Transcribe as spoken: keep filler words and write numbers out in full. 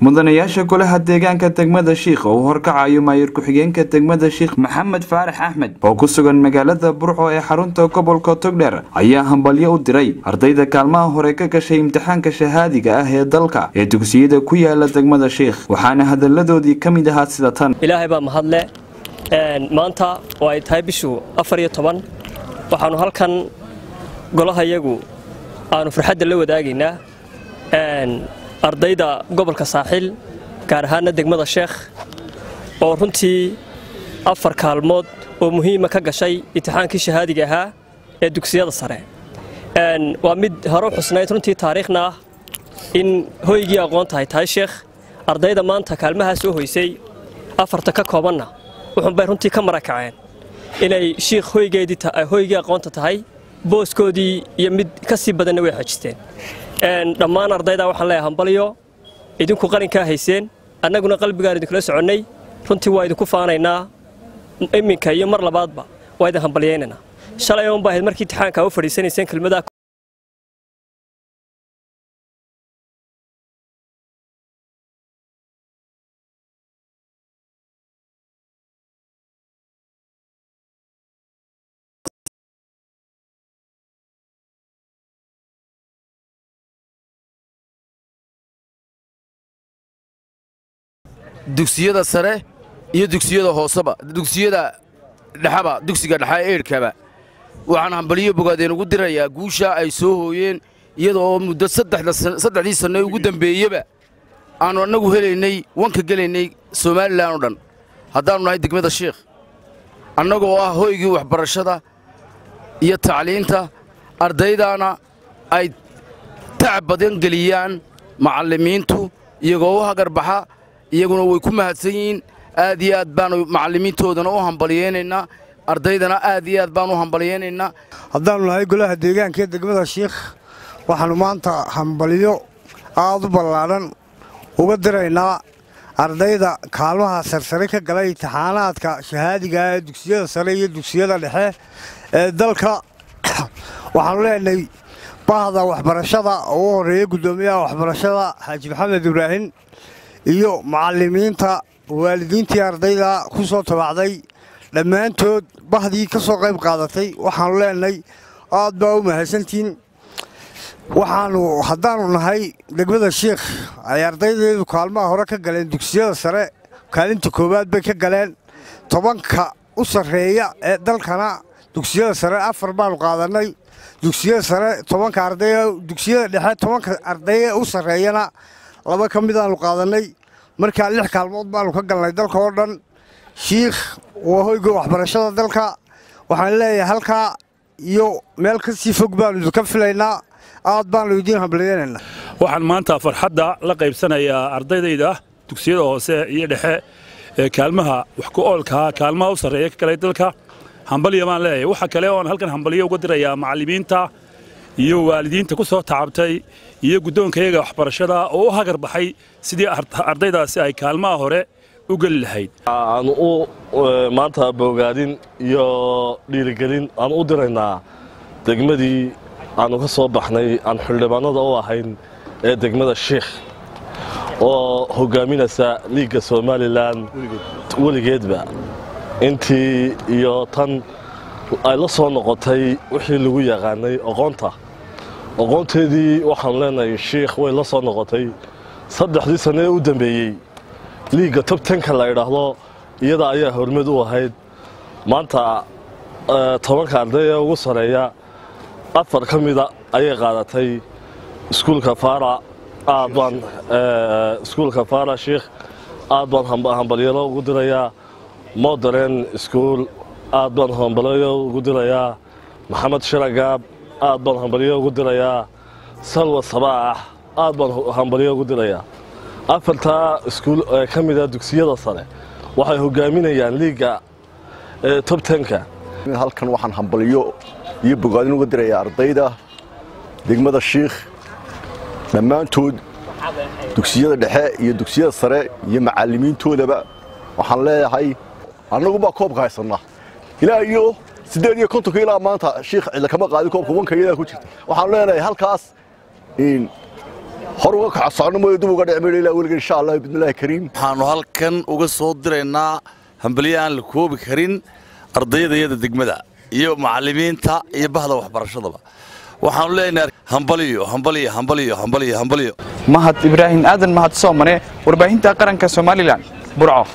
mudanayaasha kula hadeegaanka degmada Sheekh oo horkacayo maayir ku xigeenka degmada Sheekh Maxamed Faarax Axmed oo ku sugan magaalada Burco ee xarunta gobolka Togdheer ayaa hambalyo u diray ardayda kaalmaha hore ka gashay imtixaanka shahaadiga ah ee dalka ee dugsiyada ku yaala degmada Sheekh waxaana hadaladoodii kamid ahaa sida tan Ilaahay baa mahadle een maanta oo ay tahay bishu afar iyo toban waxaanu halkan golaha iyagu aanu farxad la wadaagaynaa een ardayda gobolka saaxil gaar ahaan degmada Sheekh oo runtii afar kaalmood oo muhiim ah ka gashay imtixaankii shahaadiga ahaa ee dugsiyada sare een waa mid haro xusnayd runtii taariikhna in hoygii aqoon tahay tahay Sheekh ardayda maanta kaalmaha soo hoysay afarta ka koobanna waxaan bay runtii ka marakaceen inay Sheekh hoygeedii tahay hoygii aqoonta tahay booskoodii iyo mid ka sii badan way xajisteen een dhamaan ardayda waxaan leeyahay hambaliyo idinku qalinka hayseen annaguna qalbigaan idinku la soconay runtii waa idinku faanaynaa iminka iyo mar labaadba waa idin hambaliyeenana shalay oo baahayd markii imtixaanka u fadhiisanayseen kelmada dugsiyada sare iyo dugsiyada hoosaba dugsiyada dhaxaba dugsiga dhaxa eerkaba waxaan hambaliyo bogaadeen ugu dirayaa guusha ay soo hooyeen iyadoo muddo saddex saddex sano ugu dambeeyaba aanu anagu helaynay wanka galaynay Soomaaliland oo dhan haddaanu nahay degmada Sheekh anagoo ah hooygii waxbarashada iyo tacliinta ardaydaana ay tacab badan galiyaan macallimiintu iyagoo hagarbaxa iyaguna way ku mahadsan yiin aad iyo aad baan macallimiintoodana u hambaliyeenayna ardaydana aad iyo aad baan u hambaliyeenayna hadaan lahay golaha deegaanka degmada Sheekh waxaan maanta hambaliyo aad u ballaaran uga diraynaa ardayda kaalmaha sarsare ka galay imtixaanaadka shahaadiga ee dugsiyada sare iyo dugsiyada dhexe ee dalka waxaan leenahay baahida waxbarashada oo horeeyay gudoomiyaha waxbarashada Xaaji Maxamed Ibraahin iyo macallimiinta waalidiinta ardayda ku soo tabacday dhamaantood bahdii ka soo qayb qaadatay waxaan leenahay aad baa u mahadsantiin waxaanu hadaanu nahay degmada Sheekh ay ardaydeedu kaalmaha hore ka galeen dugsiyada sare kaalinta koowaad bay ka galeen tobanka u sareeya ee dalkana dugsiyada sare afar baan qaadanay dugsiyada sare tobanka arday dugsiyada dhexe tobanka arday u sareeyana laba kamidaan qaadanay marka lix kaalmood baan ka galnay dalka oo dhan Sheekh oo hoyga waxbarashada dalka waxaan leeyahay halka iyo meel ka sii fog baan ka filaynaa aad baan loo diin hambaliyeenayna waxaan maanta farxadda la qaybsanayaa ardaydayda dugsiyada hoose iyo dhexe ee kaalmaha wax ku oolka kaalmaha u sareeya ka galay dalka hambaliyo baan leeyahay waxa kale oo aan halkan hambaliyo uga dirayaa macallimiinta iyo waalidiinta ku soo taabtay iyo guddoonkayaga waxbarashada oo hagar baxay sidii ardaydaasi ay kaalmaha hore u gal lahayd aan u maanta bogaadin iyo dhiirigelin aan u diraynaa degmadii aan uga soo baxnay aan xildhibaanada oo ahayn ee degmada Sheekh oo hogaaminaysa liiga Soomaaliland weligeedba intii iyo tan ay la soo noqotay wixii lagu yaqaanay aqoonta aqoonteedii waxaan leenahay Sheekh way la soo noqotay saddexdii sano ee u dambeeyay liiga tobanka la yiraahdo iyada ayaa hormad u ahayd maanta tobanka arday ugu sareeya afar kamida ayay qaadatay iskuulka Faara aadan iskuulka Faara Sheekh aadan hambaliyo ugu diraya modern school أدبان همبليو قدريا محمد شرقاب أدبان همبليو قدريا سلوى صباح أدبان همبليو قدريا أفلتا سكول كم إذا دكسية صار وحي هجامين يعني ليجا توب تنكا هل كان واحد همبليو يبقى قادين قدريا أرضيدا دقمة الشيخ لما تود دكسية الحق يدكسية صار يمعلمين تودا بقى وحلا هاي أنا قبى كوب غايصنا ila iyo siddeed iyo konton kilo maanta Sheekh ila kama qaadi koobka wanka ila ku jirta waxaan leenahay halkaas in هروك حصان ما يدوم قد عمل إلى أول إن شاء الله بإذن الله كريم. حنوهل كان وجسود درينا هم بليان الكوب كريم أرضية ذي الدجمدة يوم معلمين تا يبهذا وحبر شطبة وحنولينا هم بليو هم بليو هم بليو هم بليو هم بليو. مهد إبراهيم آدم مهد سامنة وربعين تاقرن كسومالي لان برعاف.